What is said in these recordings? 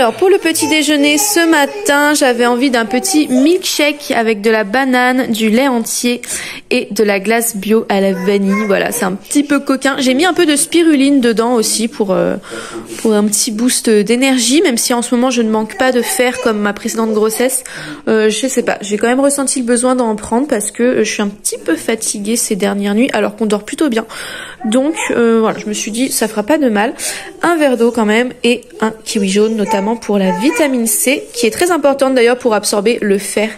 Alors, pour le petit déjeuner, ce matin, j'avais envie d'un petit milkshake avec de la banane, du lait entier et de la glace bio à la vanille. Voilà, c'est un petit peu coquin. J'ai mis un peu de spiruline dedans aussi pour un petit boost d'énergie, même si en ce moment, je ne manque pas de fer comme ma précédente grossesse. Je sais pas, j'ai quand même ressenti le besoin d'en prendre parce que je suis un petit peu fatiguée ces dernières nuits, alors qu'on dort plutôt bien. Donc, voilà, je me suis dit, ça fera pas de mal. Un verre d'eau quand même et un kiwi jaune, notamment pour la vitamine C, qui est très importante d'ailleurs pour absorber le fer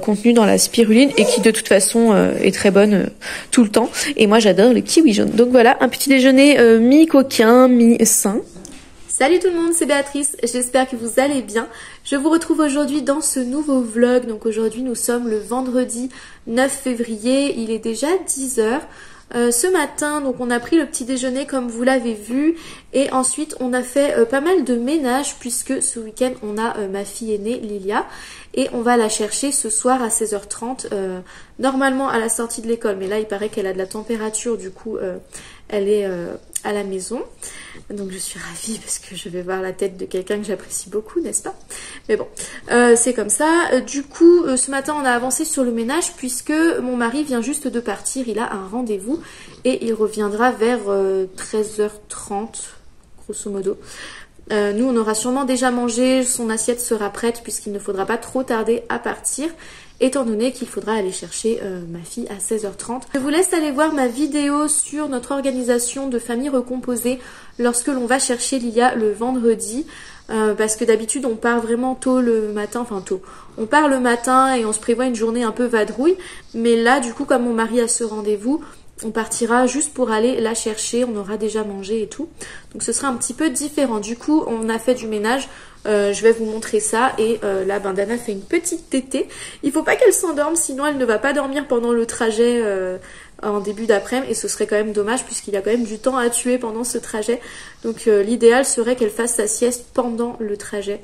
contenu dans la spiruline et qui de toute façon est très bonne tout le temps. Et moi, j'adore le kiwi jaune. Donc voilà, un petit déjeuner mi-coquin, mi-sain. Salut tout le monde, c'est Béatrice, j'espère que vous allez bien. Je vous retrouve aujourd'hui dans ce nouveau vlog. Donc aujourd'hui, nous sommes le vendredi 9 février, il est déjà 10 h. Ce matin, donc on a pris le petit déjeuner comme vous l'avez vu et ensuite on a fait pas mal de ménage puisque ce week-end on a ma fille aînée Lilia et on va la chercher ce soir à 16 h 30 normalement à la sortie de l'école, mais là il paraît qu'elle a de la température, du coup elle est à la maison, donc je suis ravie parce que je vais voir la tête de quelqu'un que j'apprécie beaucoup, n'est-ce pas? Mais bon, c'est comme ça. Du coup, ce matin on a avancé sur le ménage puisque mon mari vient juste de partir, il a un rendez-vous et il reviendra vers 13 h 30 grosso modo. Nous on aura sûrement déjà mangé, son assiette sera prête puisqu'il ne faudra pas trop tarder à partir, étant donné qu'il faudra aller chercher ma fille à 16 h 30. Je vous laisse aller voir ma vidéo sur notre organisation de famille recomposée lorsque l'on va chercher Lilia le vendredi, parce que d'habitude on part vraiment tôt le matin, enfin tôt, on part le matin et on se prévoit une journée un peu vadrouille, mais là du coup comme mon mari a ce rendez-vous, on partira juste pour aller la chercher, on aura déjà mangé et tout, donc ce sera un petit peu différent. Du coup on a fait du ménage. Je vais vous montrer ça et là Bandana fait une petite tétée. Il faut pas qu'elle s'endorme sinon elle ne va pas dormir pendant le trajet en début d'après-midi et ce serait quand même dommage puisqu'il a quand même du temps à tuer pendant ce trajet. Donc l'idéal serait qu'elle fasse sa sieste pendant le trajet.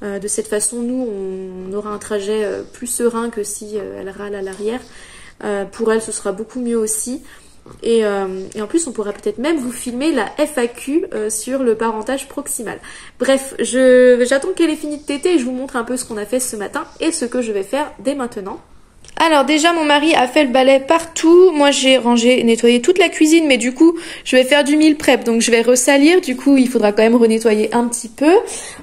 De cette façon nous on aura un trajet plus serein que si elle râle à l'arrière. Pour elle ce sera beaucoup mieux aussi. Et en plus on pourra peut-être même vous filmer la FAQ sur le parentage proximal. Bref, j'attends qu'elle ait fini de téter et je vous montre un peu ce qu'on a fait ce matin et ce que je vais faire dès maintenant. Alors déjà mon mari a fait le balai partout, moi j'ai rangé, nettoyé toute la cuisine, mais du coup je vais faire du meal prep, donc je vais ressalir, du coup il faudra quand même renettoyer un petit peu.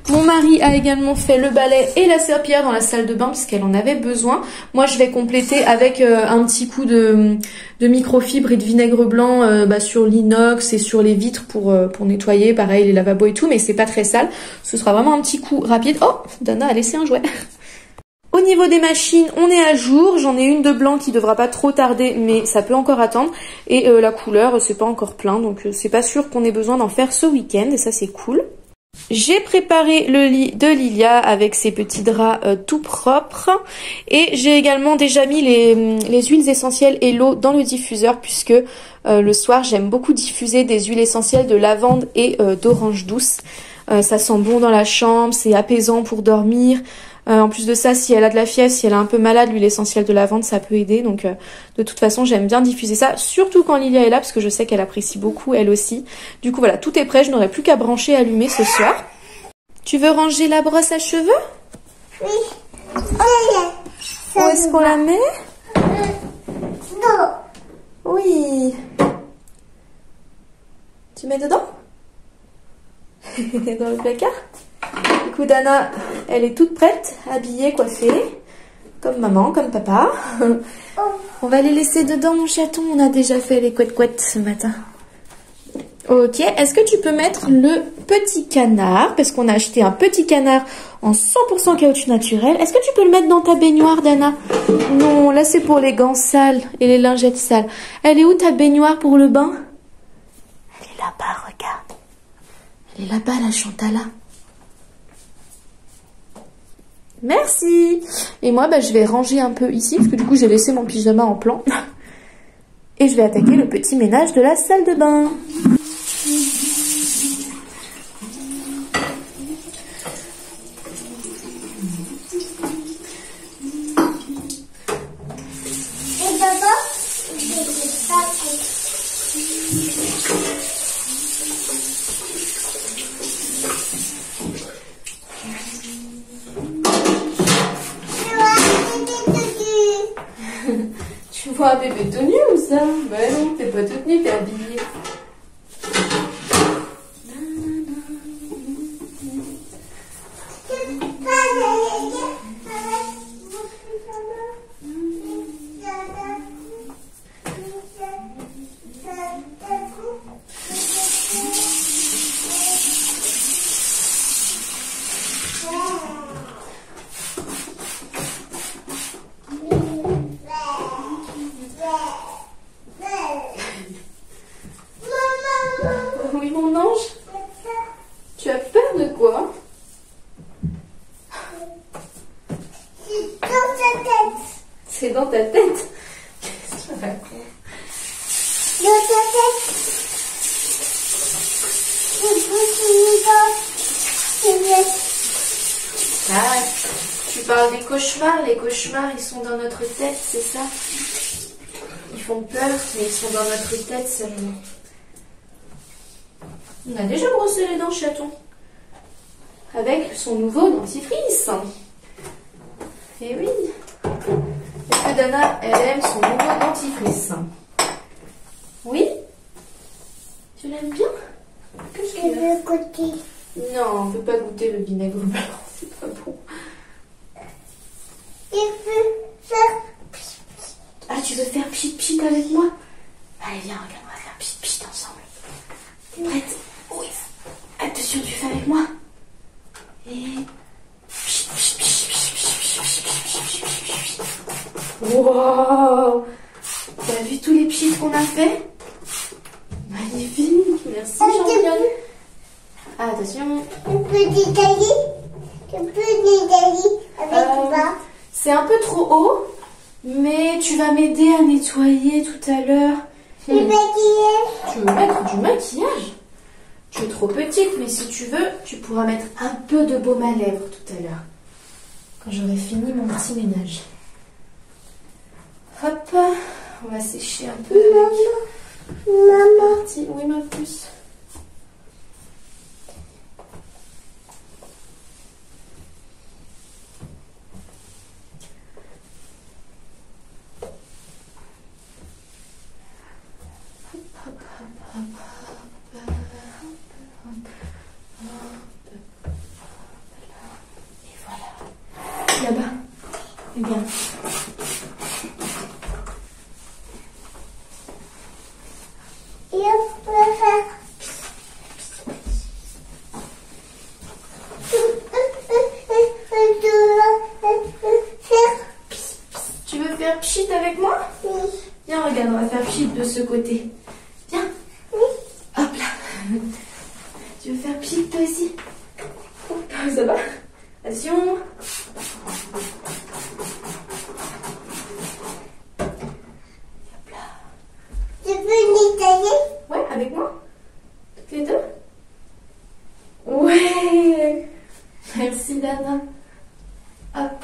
Mon mari a également fait le balai et la serpillière dans la salle de bain parce qu'elle en avait besoin. Moi je vais compléter avec un petit coup de microfibre et de vinaigre blanc sur l'inox et sur les vitres pour nettoyer, pareil les lavabos et tout, mais c'est pas très sale, ce sera vraiment un petit coup rapide. Oh, Dana a laissé un jouet. Au niveau des machines, on est à jour. J'en ai une de blanc qui devra pas trop tarder, mais ça peut encore attendre. Et la couleur, c'est pas encore plein, donc c'est pas sûr qu'on ait besoin d'en faire ce week-end, et ça c'est cool. J'ai préparé le lit de Lilia avec ses petits draps tout propres. Et j'ai également déjà mis les huiles essentielles et l'eau dans le diffuseur, puisque le soir j'aime beaucoup diffuser des huiles essentielles de lavande et d'orange douce. Ça sent bon dans la chambre, c'est apaisant pour dormir. En plus de ça, si elle a de la fièvre, si elle est un peu malade, l'huile essentielle de lavande, ça peut aider. Donc de toute façon, j'aime bien diffuser ça, surtout quand Lilia est là, parce que je sais qu'elle apprécie beaucoup, elle aussi. Du coup, voilà, tout est prêt, je n'aurai plus qu'à brancher et allumer ce soir. Tu veux ranger la brosse à cheveux? Oui. Où est-ce qu'on la met? Non. Oui. Tu mets dedans? Dans le placard? Du coup, Dana, elle est toute prête, habillée, coiffée, comme maman, comme papa. On va les laisser dedans, mon chaton. On a déjà fait les couettes-couettes ce matin. Ok, est-ce que tu peux mettre le petit canard? Parce qu'on a acheté un petit canard en 100% caoutchouc naturel. Est-ce que tu peux le mettre dans ta baignoire, Dana? Non, là c'est pour les gants sales et les lingettes sales. Elle est où ta baignoire pour le bain? Elle est là-bas, regarde. Elle est là-bas, la Chantala. Merci. Et moi je vais ranger un peu ici parce que du coup j'ai laissé mon pyjama en plan et je vais attaquer le petit ménage de la salle de bain. Et papa, je vais pas pas un bébé tout nu ou ça? Ben non, t'es pas toute nue, t'es habillée. C'est dans ta tête. Qu'est-ce que tu racontes? Dans ta tête. Ah, tu parles des cauchemars. Les cauchemars, ils sont dans notre tête, c'est ça? Ils font peur, mais ils sont dans notre tête seulement. On a déjà brossé les dents, chaton. Avec son nouveau dentifrice. Eh oui. Est-ce que Dana, elle aime son nouveau dentifrice? Oui? Tu l'aimes bien? Qu'est-ce que tu veux goûter? Non, on ne peut pas goûter le vinaigre blanc, c'est pas bon. Il veut faire pipit. Ah, tu veux faire pipit avec moi? Allez, viens, regarde, on va faire pipit ensemble. T'es prête? Oui. Attention, tu fais avec moi? Et... Wow! T'as vu tous les pieds qu'on a fait? Magnifique! Merci, Jean-Pierre. Ah, attention. Tu peux détailler? Tu peux détailler avec moi? C'est un peu trop haut, mais tu vas m'aider à nettoyer tout à l'heure. Du maquillage? Tu veux mettre du maquillage? Tu es trop petite, mais si tu veux, tu pourras mettre un peu de baume à lèvres tout à l'heure. Quand j'aurai fini mon petit ménage. Hop, on va sécher un peu. Maman, partie. Oui, ma puce. Et voilà. Là-bas. Regarde. Ce côté. Viens. Oui. Hop là. Tu veux faire pchit toi aussi? Ça va? Attention. Hop là. Tu veux nettoyer? Ouais, avec moi? Toutes les deux? Ouais. Merci, Dana. Hop.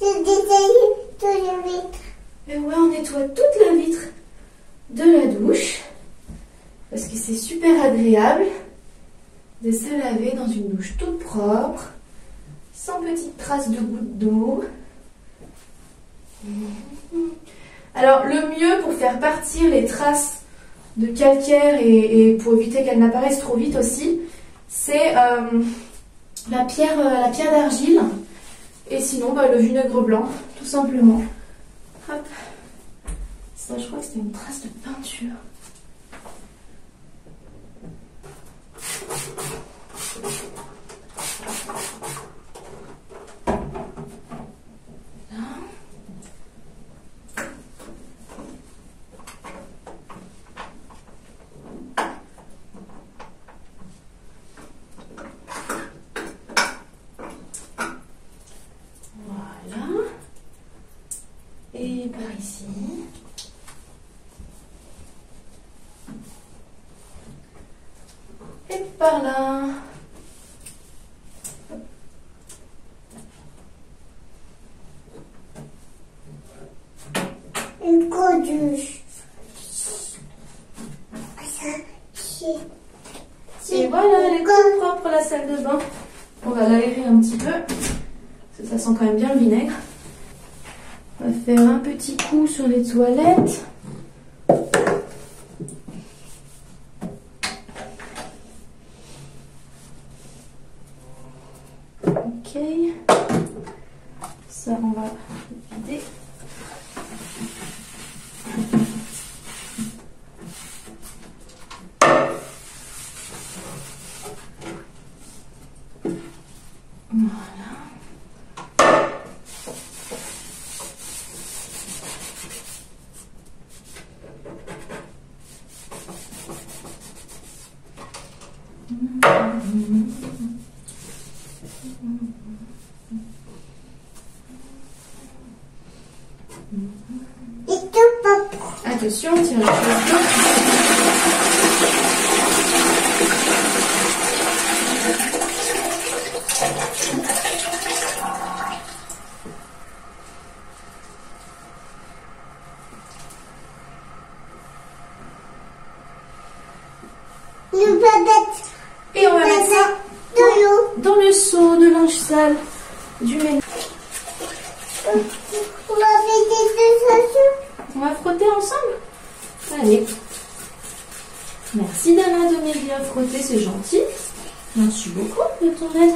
Je détaille toute la vitre. Mais ouais, on nettoie toute la vitre de la douche, parce que c'est super agréable de se laver dans une douche toute propre, sans petites traces de gouttes d'eau. Alors le mieux pour faire partir les traces de calcaire et pour éviter qu'elles n'apparaissent trop vite aussi, c'est la pierre d'argile, et sinon le vinaigre blanc, tout simplement. Hop. Ça, je crois que c'était une trace de peinture. Voilà. Et par ici. Par là. Une douche. Et voilà, elle est toute propre la salle de bain. On va l'aérer un petit peu, parce que ça sent quand même bien le vinaigre. On va faire un petit coup sur les toilettes. Ok. Ça, on va vider. Attention, on tire le cheveu. Et on va mettre ça dans le seau de linge sale du ménage. On va frotter ensemble. Allez. Merci Dana de m'aider à frotter, c'est gentil. Merci beaucoup de ton aide.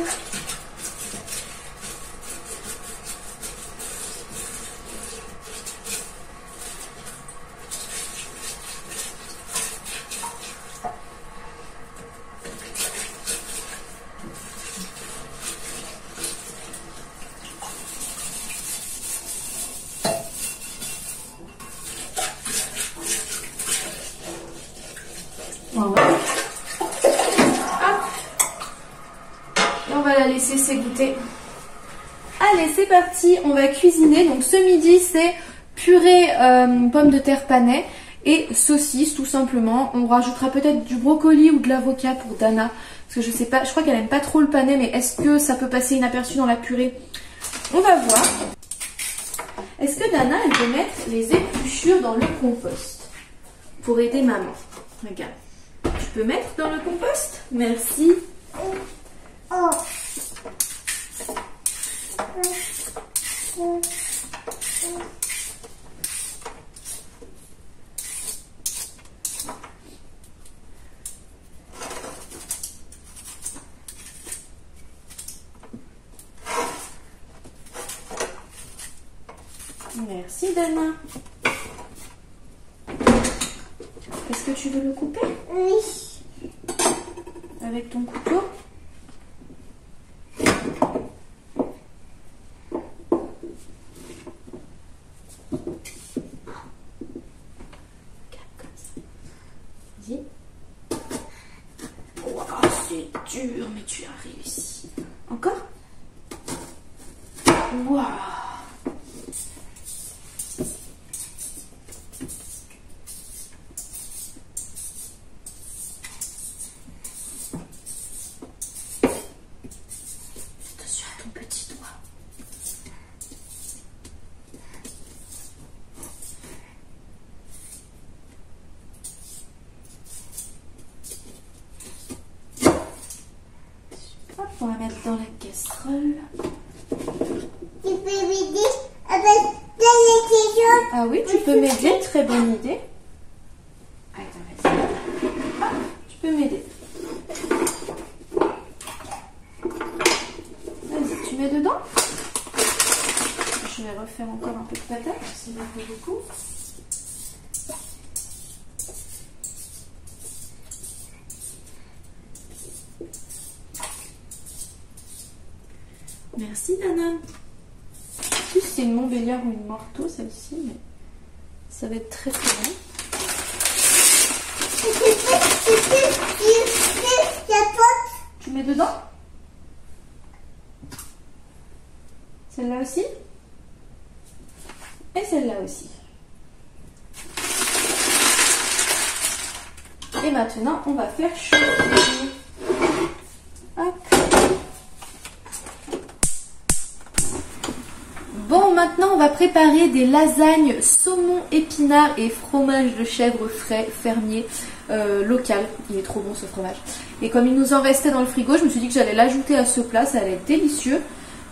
S'égoutter. Allez, c'est parti, on va cuisiner. Donc ce midi, c'est purée pommes de terre panais et saucisse tout simplement. On rajoutera peut-être du brocoli ou de l'avocat pour Dana, parce que je sais pas, je crois qu'elle aime pas trop le panais, mais est-ce que ça peut passer inaperçu dans la purée? On va voir. Est-ce que Dana, elle peut mettre les épluchures dans le compost pour aider maman? Regarde, tu peux mettre dans le compost? Merci. Oh. Merci Dana. Est-ce que tu veux le couper? Oui. Avec ton couteau? Mais tu as réussi. Encore? Waouh! Attention à ton petit doigt. On va mettre dans la casserole. Tu peux m'aider avec la casserole? Ah oui, tu peux m'aider, très bonne idée. Attends, vas-y. Ah, tu peux m'aider. Vas-y, tu mets dedans. Je vais refaire encore un peu de patate, c'est un peu beaucoup. Merci Dana. En plus c'est une Montbéliard ou une Morteau celle-ci, mais ça va être très très bon. Tu mets dedans? Celle-là aussi? Et celle-là aussi. Et maintenant on va faire chauffer. Maintenant, on va préparer des lasagnes saumon, épinards et fromage de chèvre frais fermier local. Il est trop bon ce fromage. Et comme il nous en restait dans le frigo, je me suis dit que j'allais l'ajouter à ce plat. Ça allait être délicieux.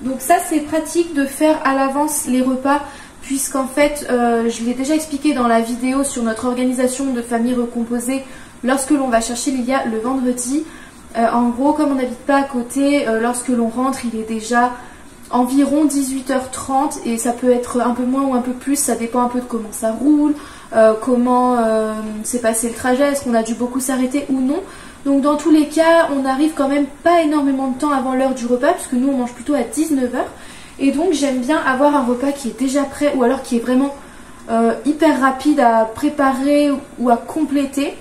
Donc ça, c'est pratique de faire à l'avance les repas puisqu'en fait, je l'ai déjà expliqué dans la vidéo sur notre organisation de famille recomposée lorsque l'on va chercher Lilia le vendredi. En gros, comme on n'habite pas à côté, lorsque l'on rentre, il est déjà environ 18h30 et ça peut être un peu moins ou un peu plus, ça dépend un peu de comment ça roule, comment s'est passé le trajet, est-ce qu'on a dû beaucoup s'arrêter ou non. Donc dans tous les cas, on n'arrive quand même pas énormément de temps avant l'heure du repas puisque nous on mange plutôt à 19h et donc j'aime bien avoir un repas qui est déjà prêt ou alors qui est vraiment hyper rapide à préparer ou à compléter.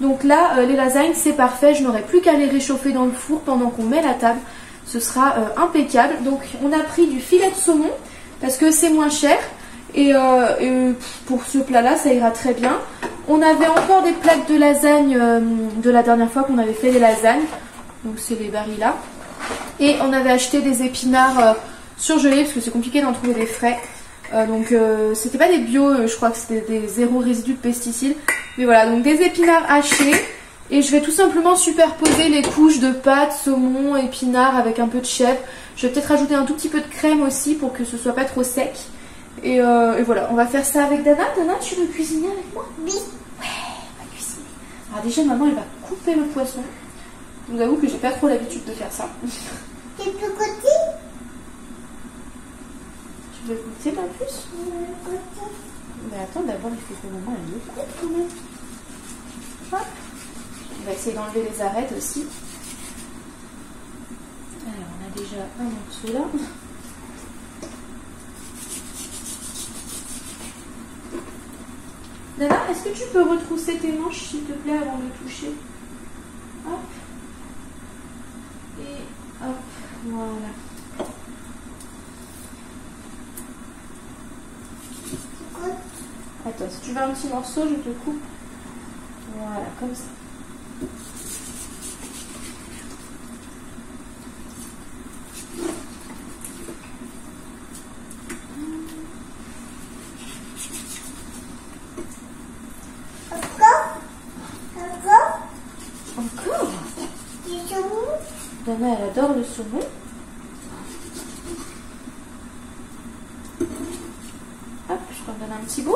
Donc là, les lasagnes, c'est parfait. Je n'aurai plus qu'à les réchauffer dans le four pendant qu'on met la table. Ce sera impeccable. Donc on a pris du filet de saumon parce que c'est moins cher. Et pour ce plat-là, ça ira très bien. On avait encore des plaques de lasagne de la dernière fois qu'on avait fait des lasagnes. Donc c'est les barils là. Et on avait acheté des épinards surgelés parce que c'est compliqué d'en trouver des frais. Donc c'était pas des bio, je crois que c'était des zéro résidu de pesticides. Mais voilà, donc des épinards hachés. Et je vais tout simplement superposer les couches de pâtes, saumon, épinards avec un peu de chèvre. Je vais peut-être rajouter un tout petit peu de crème aussi pour que ce soit pas trop sec. Et voilà, on va faire ça avec Dana. Dana, tu veux cuisiner avec moi? Oui. Ouais, on va cuisiner. Alors déjà, maman, elle va couper le poisson. Je vous avoue que j'ai pas trop l'habitude de faire ça. Tu peux goûter? Tu veux goûter, ma puce? Mais attends, d'abord, il faut que maman, elle le coupe quand même. Hop. On va essayer d'enlever les arêtes aussi. Alors, on a déjà un morceau là. Dana, est-ce que tu peux retrousser tes manches, s'il te plaît, avant de toucher? Hop. Et hop. Voilà. Attends, si tu veux un petit morceau, je te coupe. Voilà, comme ça. Encore? Du saumon? Dana, elle adore le saumon. Hop, je t'en donne un petit bout.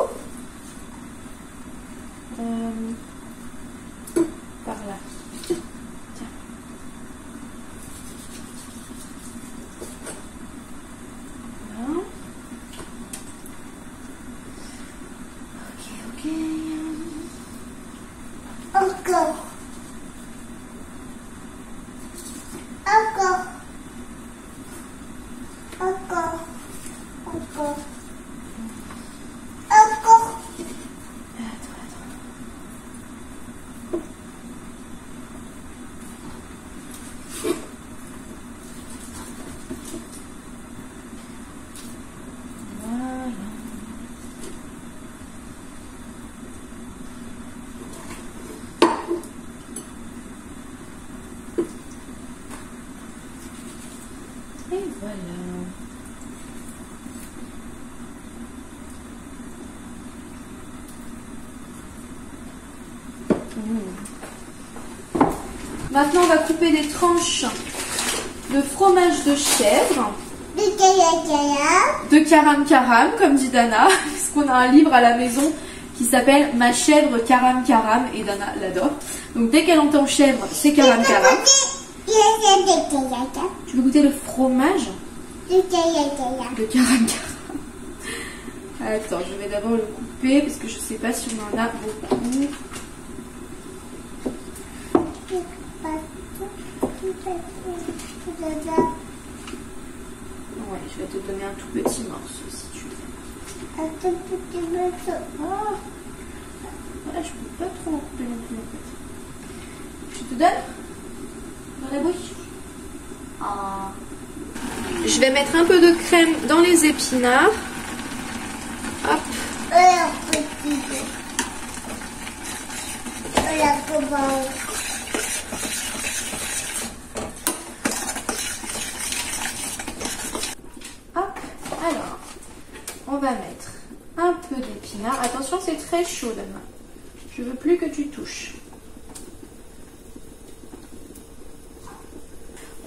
Par là. Tiens. Voilà. Ok, ok. Encore. Encore. Encore. Encore. Voilà. Maintenant, on va couper des tranches de fromage de chèvre. De Karam Karam, comme dit Dana. Parce qu'on a un livre à la maison qui s'appelle Ma chèvre Karam Karam. Et Dana l'adore. Donc, dès qu'elle entend chèvre, c'est Karam Karam. Tu veux goûter le fromage de Karam Karam? Attends, je vais d'abord le couper parce que je sais pas si on en a beaucoup. Ouais, je vais te donner un tout petit morceau si tu veux. Un tout petit morceau. Voilà, je peux pas trop en couper non plus en fait. Je te donne? La bouche. Ah. Je vais mettre un peu de crème dans les épinards. Hop. Hop. Alors, on va mettre un peu d'épinards. Attention, c'est très chaud la main. Je veux plus que tu touches.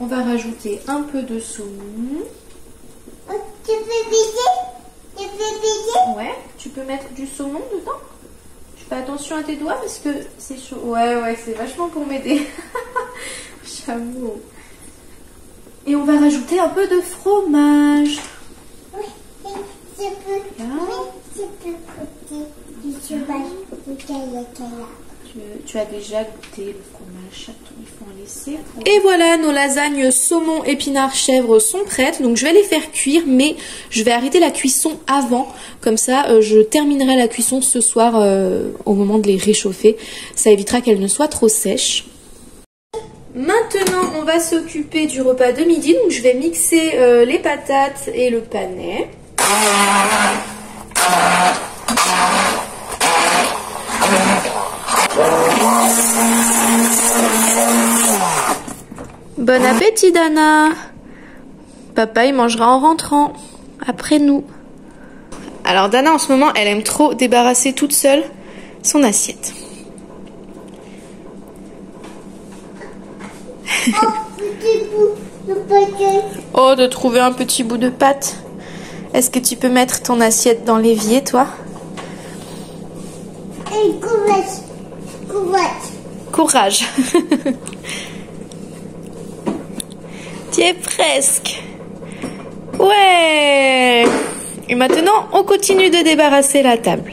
On va rajouter un peu de saumon. Tu peux Je peux payer? Ouais, tu peux mettre du saumon dedans. Je fais attention à tes doigts parce que c'est chaud. Ouais, ouais, c'est vachement pour m'aider. J'avoue. Et on va rajouter un peu de fromage. Oui, je peux. Je peux goûter du fromage de Kayakala. Tu as déjà goûté le fromage chaton, il faut en laisser. Et voilà, nos lasagnes saumon, épinards, chèvre sont prêtes. Donc je vais les faire cuire, mais je vais arrêter la cuisson avant. Comme ça, je terminerai la cuisson ce soir au moment de les réchauffer. Ça évitera qu'elles ne soient trop sèches. Maintenant, on va s'occuper du repas de midi. Donc je vais mixer les patates et le panais. Bon appétit Dana. Papa il mangera en rentrant, après nous. Alors Dana en ce moment elle aime trop débarrasser toute seule son assiette. Oh, petit bout de pâte. Oh, de trouver un petit bout de pâte. Est-ce que tu peux mettre ton assiette dans l'évier toi? Et courage. Courage. Tu es presque. Ouais. Et maintenant, on continue de débarrasser la table.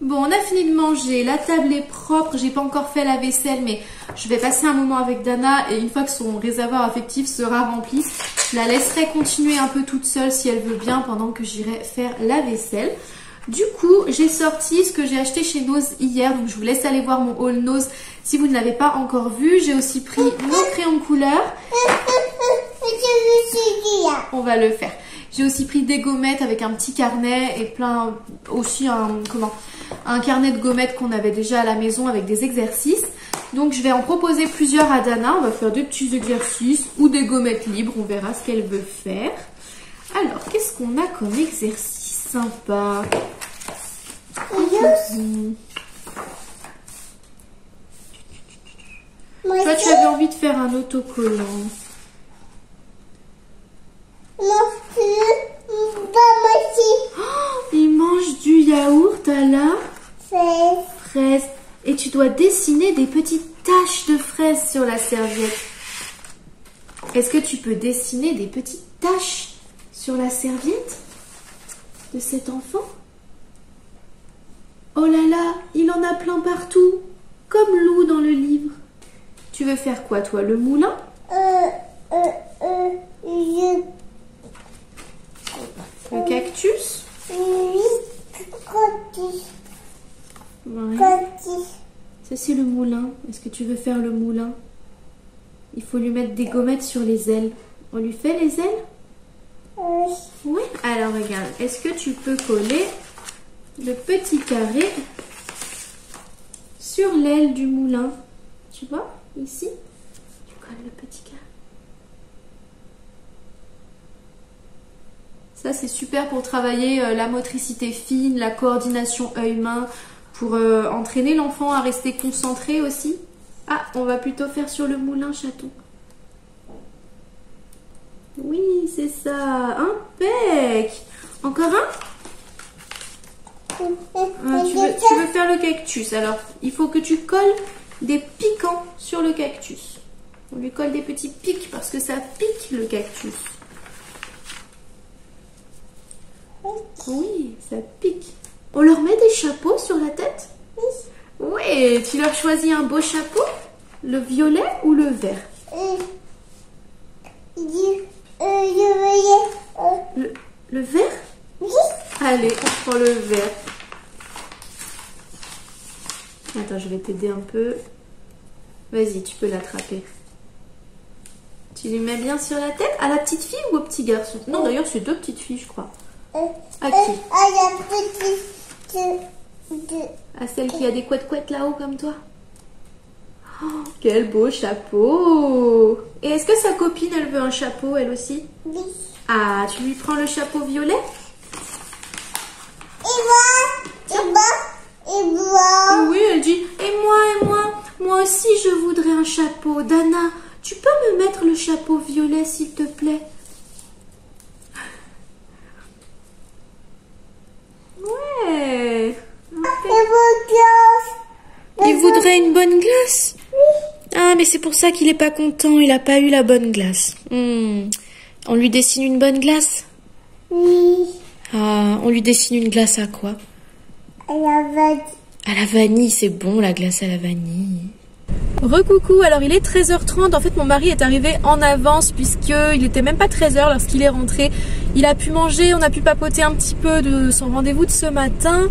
Bon, on a fini de manger. La table est propre. J'ai pas encore fait la vaisselle, mais je vais passer un moment avec Dana. Et une fois que son réservoir affectif sera rempli, je la laisserai continuer un peu toute seule si elle veut bien pendant que j'irai faire la vaisselle. Du coup, j'ai sorti ce que j'ai acheté chez Nose hier. Donc, je vous laisse aller voir mon haul Nose si vous ne l'avez pas encore vu. J'ai aussi pris mon crayon de couleur. On va le faire. J'ai aussi pris des gommettes avec un petit carnet et plein... Aussi un carnet de gommettes qu'on avait déjà à la maison avec des exercices. Donc, je vais en proposer plusieurs à Dana. On va faire des petits exercices ou des gommettes libres. On verra ce qu'elle veut faire. Alors, qu'est-ce qu'on a comme exercice sympa. Toi, tu avais envie de faire un autocollant. Non, oh, il mange du yaourt à la fraise. Et tu dois dessiner des petites taches de fraise sur la serviette. Est-ce que tu peux dessiner des petites taches sur la serviette de cet enfant? Oh là là, il en a plein partout, comme Lou dans le livre. Tu veux faire quoi toi, le moulin? Le cactus? Oui, cactus. Ouais. Cactus. Ça c'est le moulin. Est-ce que tu veux faire le moulin? Il faut lui mettre des gommettes sur les ailes. On lui fait les ailes? Oui, alors regarde, est-ce que tu peux coller le petit carré sur l'aile du moulin? Tu vois, ici, tu colles le petit carré. Ça, c'est super pour travailler la motricité fine, la coordination œil-main, pour entraîner l'enfant à rester concentré aussi. Ah, on va plutôt faire sur le moulin chaton. Oui, c'est ça. Impec. Encore un? Tu veux faire le cactus. Alors, il faut que tu colles des piquants sur le cactus. On lui colle des petits pics parce que ça pique le cactus. Oui, ça pique. On leur met des chapeaux sur la tête? Oui. Oui, tu leur choisis un beau chapeau? Le violet ou le vert? Le vert? Oui. Allez, on prend le vert. Attends, je vais t'aider un peu. Vas-y, tu peux l'attraper. Tu lui mets bien sur la tête? À la petite fille ou au petit garçon? Non, d'ailleurs, c'est deux petites filles, je crois. À qui? À la petite... À celle qui a des couettes-couettes là-haut, comme toi? Oh, quel beau chapeau! Et est-ce que sa copine, elle veut un chapeau, elle aussi? Oui. Ah, tu lui prends le chapeau violet? Et moi. Oui, elle dit, et moi aussi je voudrais un chapeau. Dana, tu peux me mettre le chapeau violet, s'il te plaît? bonne glace? Oui. Ah, mais c'est pour ça qu'il n'est pas content, il n'a pas eu la bonne glace. Hmm. On lui dessine une bonne glace? Oui. Ah, on lui dessine une glace à quoi? À la vanille. À la vanille, c'est bon la glace à la vanille. Recoucou, alors il est 13h30, en fait mon mari est arrivé en avance puisqu'il n'était même pas 13h lorsqu'il est rentré. Il a pu manger, on a pu papoter un petit peu de son rendez-vous de ce matin.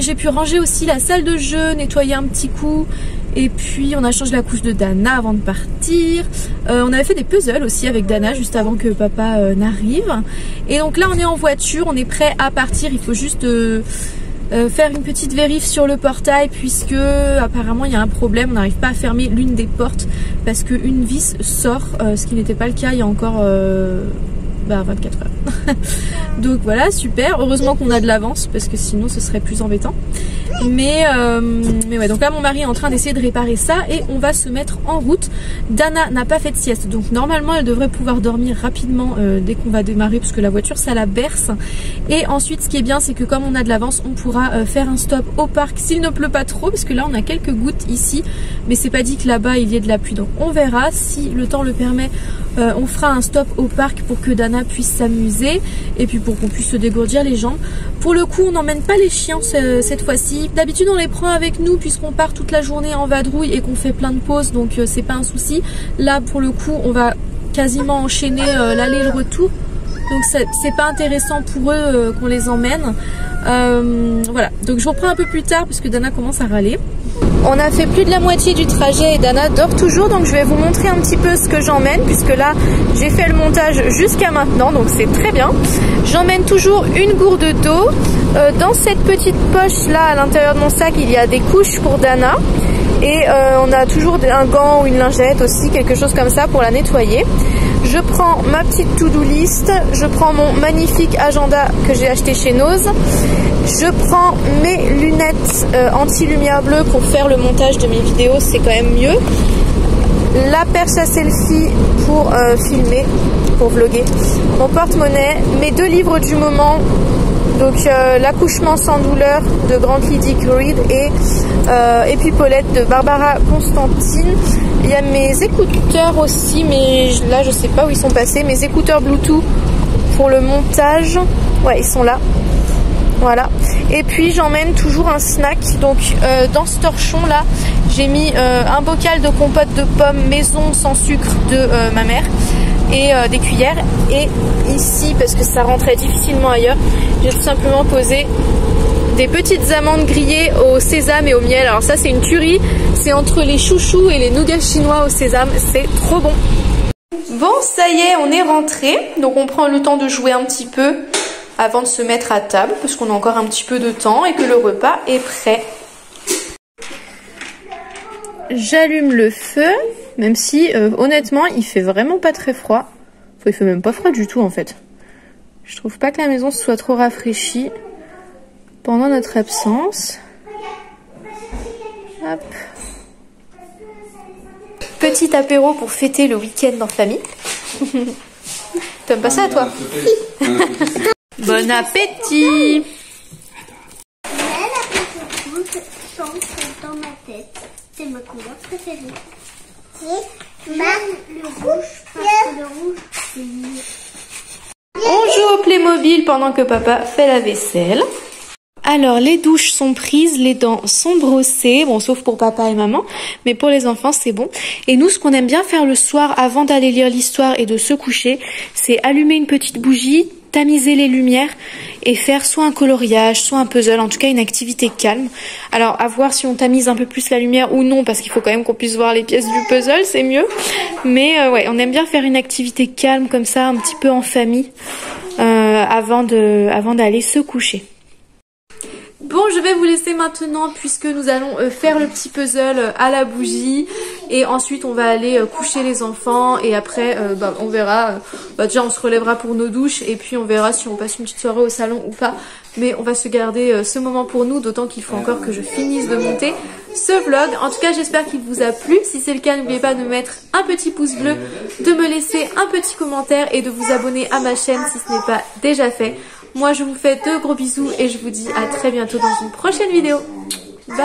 J'ai pu ranger aussi la salle de jeu, nettoyer un petit coup. Et puis on a changé la couche de Dana avant de partir. On avait fait des puzzles aussi avec Dana juste avant que papa n'arrive. Et donc là on est en voiture, on est prêt à partir, il faut juste... faire une petite vérif sur le portail puisque apparemment il y a un problème, on n'arrive pas à fermer l'une des portes parce qu'une vis sort, ce qui n'était pas le cas il y a encore 24 heures. Donc voilà, super, heureusement qu'on a de l'avance parce que sinon ce serait plus embêtant. Mais ouais, donc là mon mari est en train d'essayer de réparer ça et on va se mettre en route. Dana n'a pas fait de sieste, donc normalement elle devrait pouvoir dormir rapidement dès qu'on va démarrer parce que la voiture ça la berce. Et ensuite ce qui est bien c'est que comme on a de l'avance on pourra faire un stop au parc s'il ne pleut pas trop parce que là on a quelques gouttes ici mais c'est pas dit que là-bas il y ait de la pluie, donc on verra si le temps le permet. On fera un stop au parc pour que Dana puisse s'amuser et puis pour qu'on puisse se dégourdir les jambes. Pour le coup on n'emmène pas les chiens cette fois-ci, d'habitude on les prend avec nous puisqu'on part toute la journée en vadrouille et qu'on fait plein de pauses, donc c'est pas un souci. Là pour le coup on va quasiment enchaîner l'aller et le retour, donc c'est pas intéressant pour eux qu'on les emmène. Voilà, donc je vous reprends un peu plus tard parce que Dana commence à râler. On a fait plus de la moitié du trajet et Dana dort toujours, donc je vais vous montrer un petit peu ce que j'emmène puisque là j'ai fait le montage jusqu'à maintenant, donc c'est très bien. J'emmène toujours une gourde d'eau. Dans cette petite poche là à l'intérieur de mon sac il y a des couches pour Dana et on a toujours un gant ou une lingette aussi, quelque chose comme ça pour la nettoyer. Je prends ma petite to-do list, je prends mon magnifique agenda que j'ai acheté chez Nose, je prends mes lunettes anti-lumière bleue pour faire le montage de mes vidéos, c'est quand même mieux. La perche à selfie pour filmer, pour vloguer. Mon porte-monnaie, mes deux livres du moment, donc L'accouchement sans douleur de Grand Lady Reid et puis Paulette de Barbara Constantine. Il y a mes écouteurs aussi, mais là je sais pas où ils sont passés, mes écouteurs Bluetooth pour le montage, ouais ils sont là, voilà. Et puis j'emmène toujours un snack, donc dans ce torchon là j'ai mis un bocal de compote de pommes maison sans sucre de ma mère et des cuillères, et ici parce que ça rentrait difficilement ailleurs j'ai tout simplement posé des petites amandes grillées au sésame et au miel. Alors ça c'est une tuerie, c'est entre les chouchous et les nougats chinois au sésame, c'est trop bon. Bon ça y est, on est rentré, donc on prend le temps de jouer un petit peu avant de se mettre à table parce qu'on a encore un petit peu de temps et que le repas est prêt. J'allume le feu, même si honnêtement il fait vraiment pas très froid. Enfin, il fait même pas froid du tout en fait. Je trouve pas que la maison se soit trop rafraîchie pendant notre absence. Hop. Petit apéro pour fêter le week-end en famille. T'aimes pas ça toi? Bon appétit. Dans ma tête, c'est ma couleur préférée. C'est le rouge parce que le rouge c'est mieux. On joue au Playmobil pendant que papa fait la vaisselle. Alors les douches sont prises, les dents sont brossées, bon sauf pour papa et maman, mais pour les enfants c'est bon. Et nous ce qu'on aime bien faire le soir avant d'aller lire l'histoire et de se coucher, c'est allumer une petite bougie, tamiser les lumières et faire soit un coloriage, soit un puzzle, en tout cas une activité calme. Alors à voir si on tamise un peu plus la lumière ou non, parce qu'il faut quand même qu'on puisse voir les pièces du puzzle, c'est mieux. Mais ouais, on aime bien faire une activité calme comme ça, un petit peu en famille, avant d'aller se coucher. Bon, je vais vous laisser maintenant puisque nous allons faire le petit puzzle à la bougie et ensuite on va aller coucher les enfants et après on verra, déjà on se relèvera pour nos douches et puis on verra si on passe une petite soirée au salon ou pas, mais on va se garder ce moment pour nous, d'autant qu'il faut encore que je finisse de monter ce vlog. En tout cas j'espère qu'il vous a plu, si c'est le cas n'oubliez pas de mettre un petit pouce bleu, de me laisser un petit commentaire et de vous abonner à ma chaîne si ce n'est pas déjà fait. Moi je vous fais de gros bisous et je vous dis à très bientôt dans une prochaine vidéo. Bye!